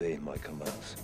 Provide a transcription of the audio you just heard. Obey my commands.